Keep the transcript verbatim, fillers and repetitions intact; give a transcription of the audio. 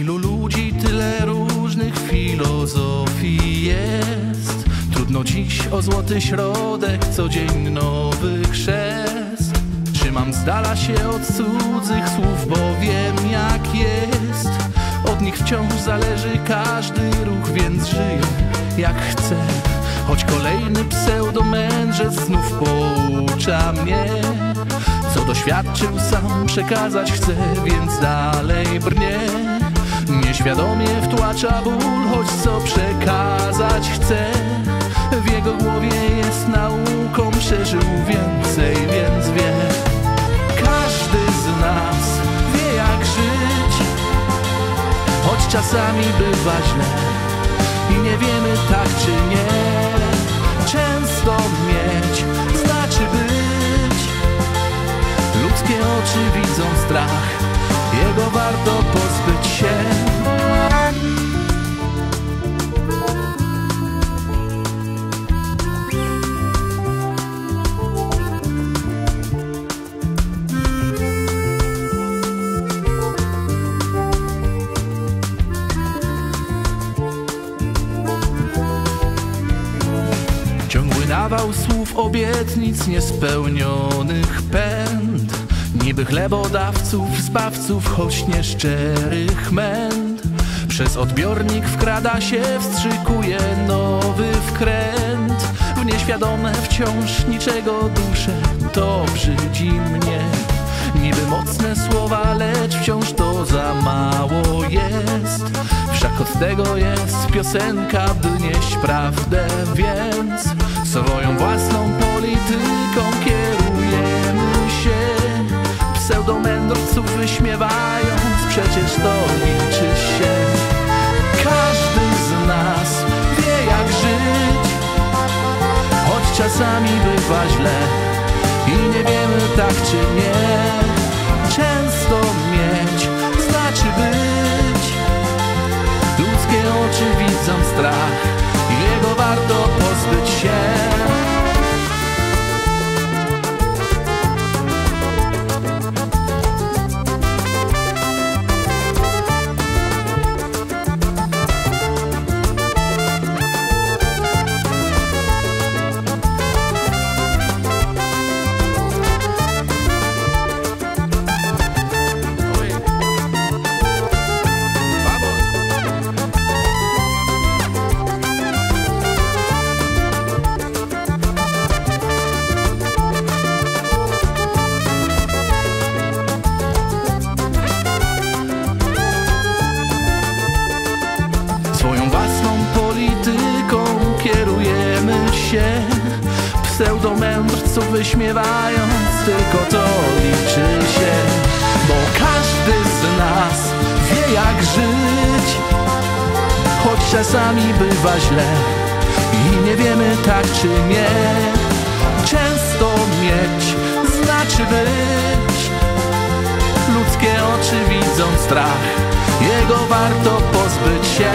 Ilu ludzi, tyle różnych filozofii jest. Trudno dziś o złoty środek, co dzień nowy chrzest. Trzymam z dala się od cudzych słów, bo wiem jak jest. Od nich wciąż zależy każdy ruch, więc żyję jak chcę. Choć kolejny pseudomędrzec znów poucza mnie, co doświadczył sam przekazać chcę, więc dalej brnie. Nieświadomie wtłacza ból, choć co przekazać chcę. W jego głowie jest nauką, przeżył więcej, więc wie. Każdy z nas wie jak żyć, choć czasami bywa źle i nie wiemy tak czy nie. Często mieć znaczy być. Ludzkie oczy widzą strach, jego warto pozbyć się. Nawał słów, obietnic, niespełnionych pęd, niby chlebodawców, zbawców, choć nieszczerych męd. Przez odbiornik wkrada się, wstrzykuje nowy wkręt. W nieświadome wciąż niczego duszę, to brzydzi mnie. Niby mocne słowa, lecz wciąż to za mało jest. Wszak od tego jest piosenka, by nieść prawdę, więc swoją własną polityką kierujemy się. Pseudomędrców wyśmiewając, przecież to liczy się. Każdy z nas wie jak żyć, choć czasami bywa źle i nie wiemy tak czy nie. Często mieć znaczy być. Ludzkie oczy widzą strach i jego warto pozbyć się. Pseudomędrców wyśmiewając, tylko to liczy się. Bo każdy z nas wie jak żyć, choć czasami bywa źle i nie wiemy tak czy nie. Często mieć znaczy być. Ludzkie oczy widzą strach, jego warto pozbyć się.